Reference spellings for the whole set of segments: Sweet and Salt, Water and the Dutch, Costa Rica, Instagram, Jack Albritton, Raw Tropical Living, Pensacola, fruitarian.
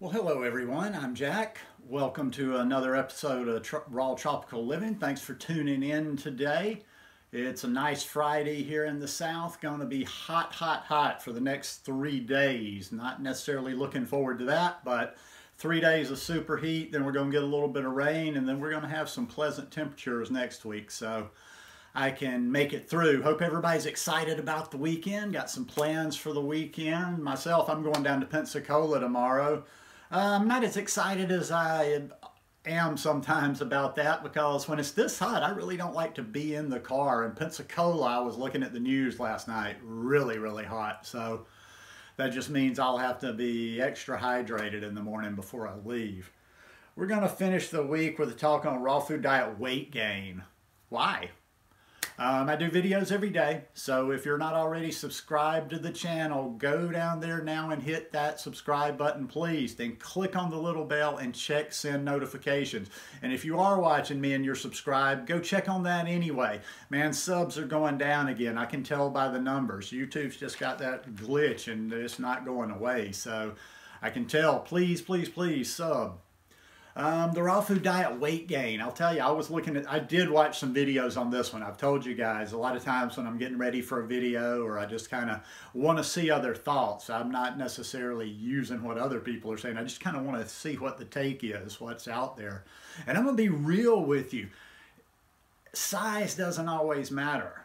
Well, hello everyone, I'm Jack. Welcome to another episode of Raw Tropical Living. Thanks for tuning in today. It's a nice Friday here in the South. Gonna be hot, hot, hot for the next 3 days. Not necessarily looking forward to that, but 3 days of super heat, then we're gonna get a little bit of rain, and then we're gonna have some pleasant temperatures next week, so I can make it through. Hope everybody's excited about the weekend. Got some plans for the weekend. Myself, I'm going down to Pensacola tomorrow. I'm not as excited as I am sometimes about that because when it's this hot, I really don't like to be in the car. In Pensacola, I was looking at the news last night, really, really hot. So that just means I'll have to be extra hydrated in the morning before I leave. We're going to finish the week with a talk on raw food diet weight gain. Why? I do videos every day, so if you're not already subscribed to the channel, go down there now and hit that subscribe button, please. Then click on the little bell and check send notifications. And if you are watching me and you're subscribed, go check on that anyway. Man, subs are going down again. I can tell by the numbers. YouTube's just got that glitch and it's not going away, so I can tell. Please, please, please sub. The raw food diet weight gain. I'll tell you, I did watch some videos on this one. I've told you guys a lot of times when I'm getting ready for a video or I just kind of want to see other thoughts. I'm not necessarily using what other people are saying. I just kind of want to see what the take is, what's out there. And I'm going to be real with you. Size doesn't always matter.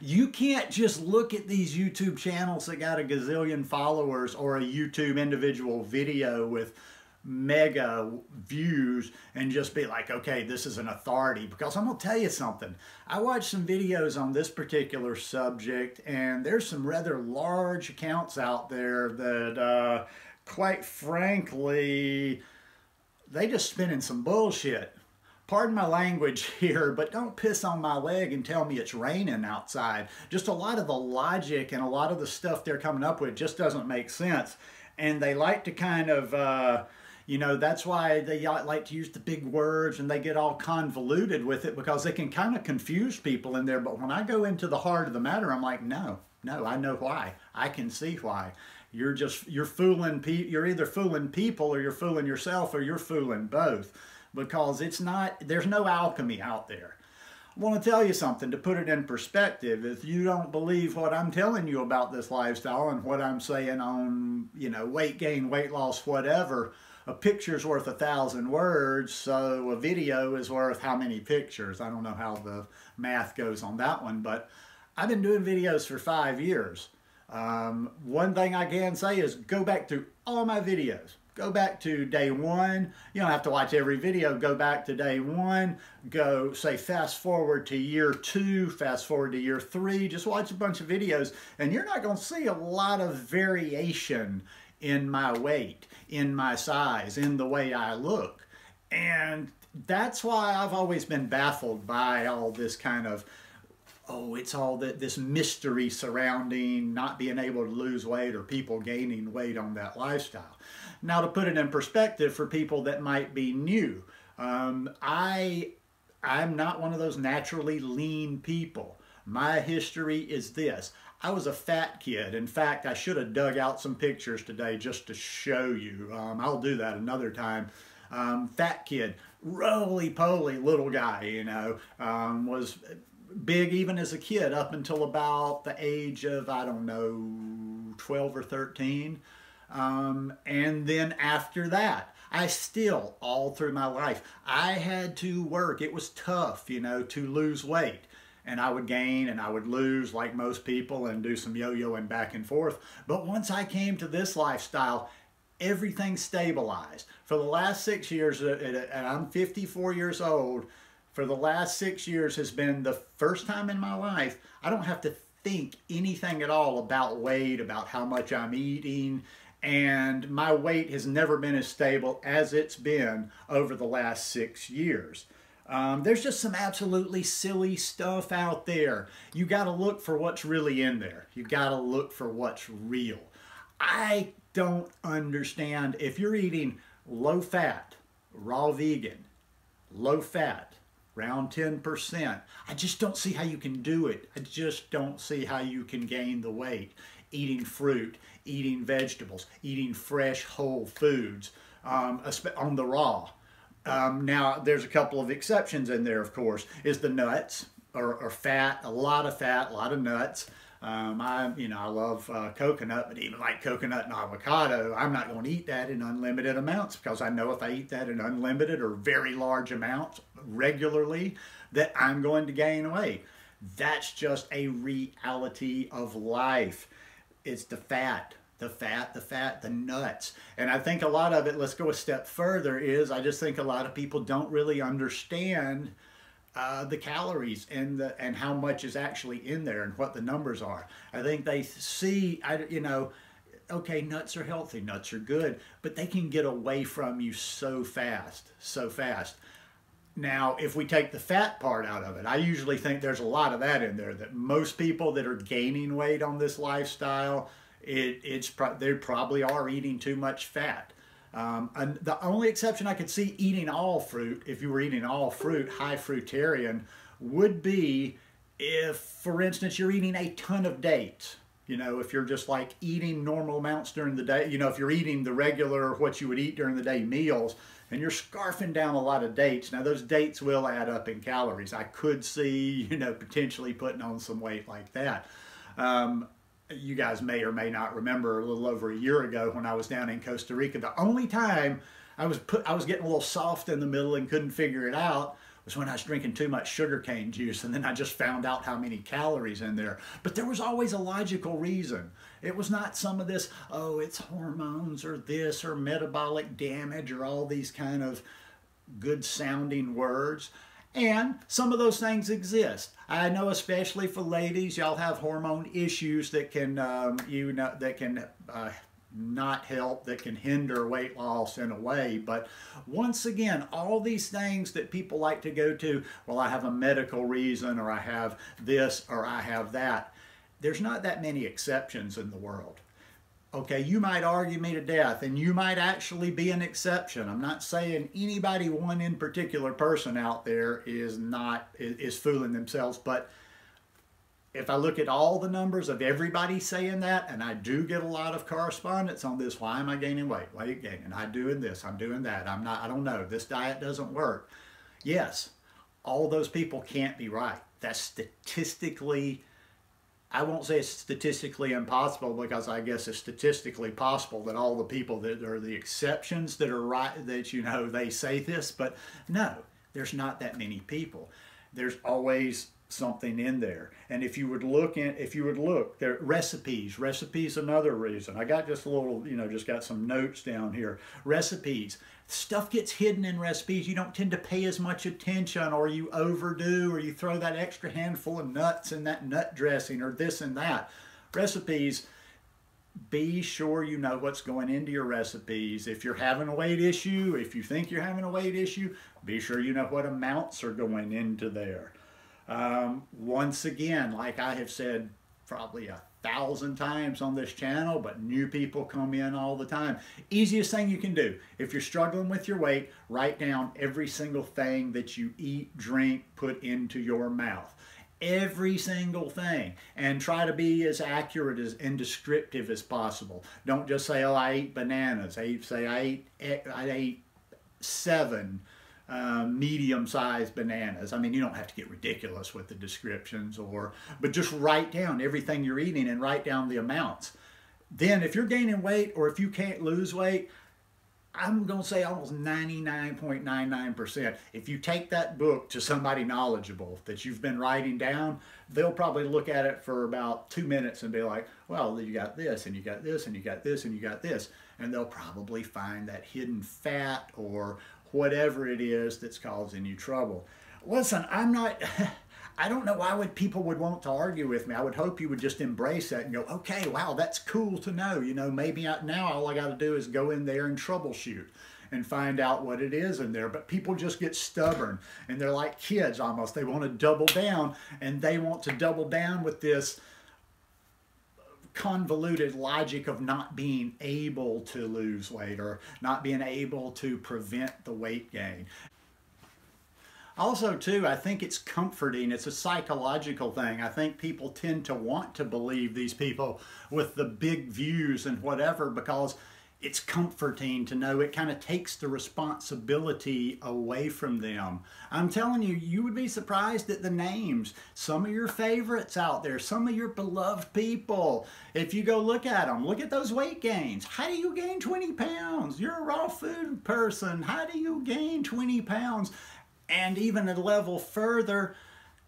You can't just look at these YouTube channels that got a gazillion followers or a YouTube individual video with mega views and just be like, okay, this is an authority, because I'm gonna tell you something. I watched some videos on this particular subject, and there's some rather large accounts out there that quite frankly, they just spinning some bullshit. Pardon my language here, but don't piss on my leg and tell me it's raining outside. Just a lot of the logic and a lot of the stuff they're coming up with just doesn't make sense. And they like to kind of you know, that's why they like to use the big words and they get all convoluted with it because they can kind of confuse people in there. But when I go into the heart of the matter, I'm like, no, I know why. I can see why. You're either fooling people or you're fooling yourself or you're fooling both, because there's no alchemy out there. I want to tell you something to put it in perspective. If you don't believe what I'm telling you about this lifestyle and what I'm saying on, you know, weight gain, weight loss, whatever, a picture's worth 1,000 words, so a video is worth how many pictures? I don't know how the math goes on that one, but I've been doing videos for 5 years. One thing I can say is go back to all my videos. Go back to day one. You don't have to watch every video. Go back to day one. Go, say, fast forward to year two, fast forward to year three. Just watch a bunch of videos, and you're not going to see a lot of variation in my weight, in my size, in the way I look. And that's why I've always been baffled by all this kind of, oh, it's all this mystery surrounding not being able to lose weight or people gaining weight on that lifestyle. Now, to put it in perspective for people that might be new, I'm not one of those naturally lean people. My history is this. I was a fat kid. In fact, I should have dug out some pictures today just to show you. I'll do that another time. Fat kid, roly-poly little guy, you know, was big even as a kid up until about the age of, I don't know, 12 or 13. And then after that, all through my life, I had to work. It was tough, you know, to lose weight. And I would gain and I would lose like most people and do some yo-yoing back and forth. But once I came to this lifestyle, everything stabilized. For the last 6 years, and I'm 54 years old, for the last 6 years has been the first time in my life I don't have to think anything at all about weight, about how much I'm eating. And my weight has never been as stable as it's been over the last 6 years. There's just some absolutely silly stuff out there. You got to look for what's really in there. You got to look for what's real. I don't understand if you're eating low fat, raw vegan, low fat, around 10%. I just don't see how you can do it. I just don't see how you can gain the weight. eating fruit, eating vegetables, eating fresh whole foods on the raw. Now, there's a couple of exceptions in there, of course, is the nuts or fat, a lot of fat, a lot of nuts. I love coconut, but even like coconut and avocado, I'm not going to eat that in unlimited amounts, because I know if I eat that in unlimited or very large amounts regularly, that I'm going to gain weight. That's just a reality of life. It's the fat, the fat, the fat, the nuts. And I think a lot of it, let's go a step further, is I just think a lot of people don't really understand the calories and how much is actually in there and what the numbers are. I think they see, okay, nuts are healthy, nuts are good, but they can get away from you so fast, so fast. Now, if we take the fat part out of it, I usually think there's a lot of that in there, that most people that are gaining weight on this lifestyle, they probably are eating too much fat. And the only exception I could see eating all fruit, if you were eating all fruit, high fruitarian, would be if, for instance, you're eating a ton of dates. You know, if you're just like eating normal amounts during the day, you know, if you're eating the regular, what you would eat during the day meals, and you're scarfing down a lot of dates. Now, those dates will add up in calories. I could see, you know, potentially putting on some weight like that. You guys may or may not remember a little over a year ago when I was down in Costa Rica. The only time I was getting a little soft in the middle and couldn't figure it out was when I was drinking too much sugarcane juice, and then I just found out how many calories in there. But there was always a logical reason. It was not some of this, oh, it's hormones or this or metabolic damage or all these kind of good sounding words. And some of those things exist. I know, especially for ladies, y'all have hormone issues that can, not help, that can hinder weight loss in a way. But once again, all these things that people like to go to, well, I have a medical reason, or I have this, or I have that. There's not that many exceptions in the world. Okay, you might argue me to death, and you might actually be an exception. I'm not saying anybody, one in particular person out there is fooling themselves, but if I look at all the numbers of everybody saying that, and I do get a lot of correspondence on this, why am I gaining weight? Weight gain, and I'm doing this, I'm doing that, I don't know, this diet doesn't work. Yes, all those people can't be right. That's statistically, I won't say it's statistically impossible, because I guess it's statistically possible that all the people that are the exceptions that are right, that, you know, they say this, but no, there's not that many people. There's always something in there. And if you would look in, there are recipes, another reason. I got just a little, just got some notes down here. Recipes, stuff gets hidden in recipes. You don't tend to pay as much attention, or you overdo, or you throw that extra handful of nuts in that nut dressing, or this and that. Recipes, be sure you know what's going into your recipes. If you're having a weight issue, if you think you're having a weight issue, be sure you know what amounts are going into there. Once again, like I have said probably 1,000 times on this channel, but new people come in all the time. Easiest thing you can do, if you're struggling with your weight, write down every single thing that you eat, drink, put into your mouth. Every single thing, and try to be as accurate and descriptive as possible. Don't just say, oh, I ate bananas. Say I ate 7 medium-sized bananas. I mean, you don't have to get ridiculous with the descriptions, but just write down everything you're eating and write down the amounts. Then if you're gaining weight, or if you can't lose weight, I'm going to say almost 99.99%. If you take that book to somebody knowledgeable that you've been writing down, they'll probably look at it for about 2 minutes and be like, well, you got this, and you got this, and you got this, and you got this. And they'll probably find that hidden fat or whatever it is that's causing you trouble. Listen, I don't know why people would want to argue with me. I would hope you would just embrace that and go, okay, wow, that's cool to know. You know, maybe now all I got to do is go in there and troubleshoot and find out what it is in there. But people just get stubborn, and they're like kids almost. They want to double down, and they want to double down with this convoluted logic of not being able to lose weight, or not being able to prevent the weight gain. Also, too, I think it's comforting. It's a psychological thing. I think people tend to want to believe these people with the big views and whatever because it's comforting to know. It kind of takes the responsibility away from them. I'm telling you, you would be surprised at the names. Some of your favorites out there, some of your beloved people. If you go look at them, look at those weight gains. How do you gain 20 pounds? You're a raw food person. How do you gain 20 pounds? And even a level further,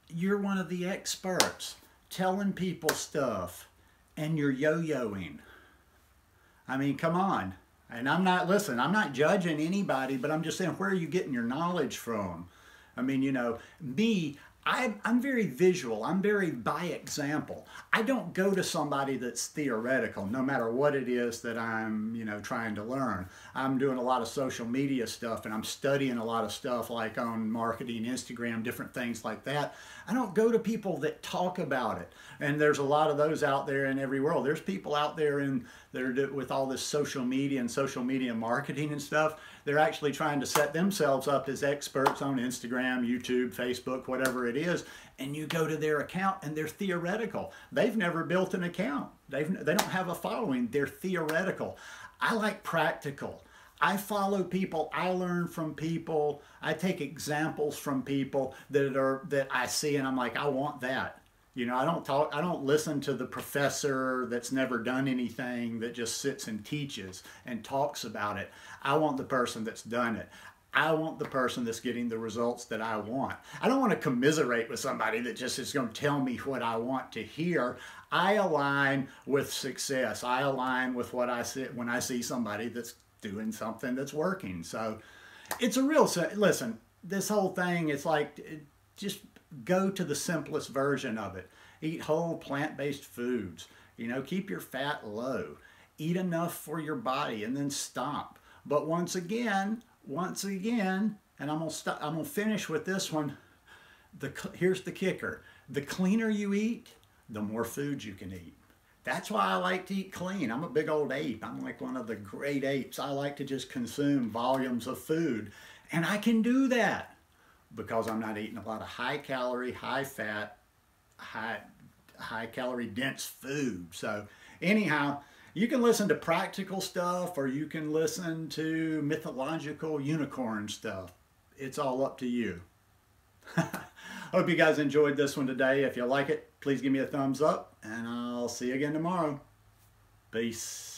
you're one of the experts telling people stuff and you're yo-yoing. I mean, come on. And I'm not judging anybody, but I'm just saying, where are you getting your knowledge from? I mean, you know, me, I'm very visual. I'm very by example. I don't go to somebody that's theoretical, no matter what it is that I'm, you know, trying to learn. I'm doing a lot of social media stuff and I'm studying a lot of stuff like on marketing, Instagram, different things like that. I don't go to people that talk about it. And there's a lot of those out there in every world. There's people out there that are with all this social media and social media marketing and stuff. They're actually trying to set themselves up as experts on Instagram, YouTube, Facebook, whatever it is, and you go to their account and they're theoretical. They've never built an account. They don't have a following. They're theoretical. I like practical. I follow people. I learn from people. I take examples from people that I see and I'm like, I want that. You know, I don't listen to the professor that's never done anything that just sits and teaches and talks about it. I want the person that's done it. I want the person that's getting the results that I want. I don't want to commiserate with somebody that just is going to tell me what I want to hear. I align with success. I align with what I see when I see somebody that's doing something that's working. So it's a real, listen, this whole thing, it's like, just go to the simplest version of it. Eat whole plant-based foods. You know, keep your fat low. Eat enough for your body and then stop. But once again, and I'm gonna finish with this one. Here's the kicker. The cleaner you eat, the more food you can eat. That's why I like to eat clean. I'm a big old ape. I'm like one of the great apes. I like to just consume volumes of food. And I can do that because I'm not eating a lot of high-calorie, high-fat, high-calorie dense food. So anyhow, you can listen to practical stuff or you can listen to mythological unicorn stuff. It's all up to you. Hope you guys enjoyed this one today. If you like it, please give me a thumbs up and I'll see you again tomorrow. Peace.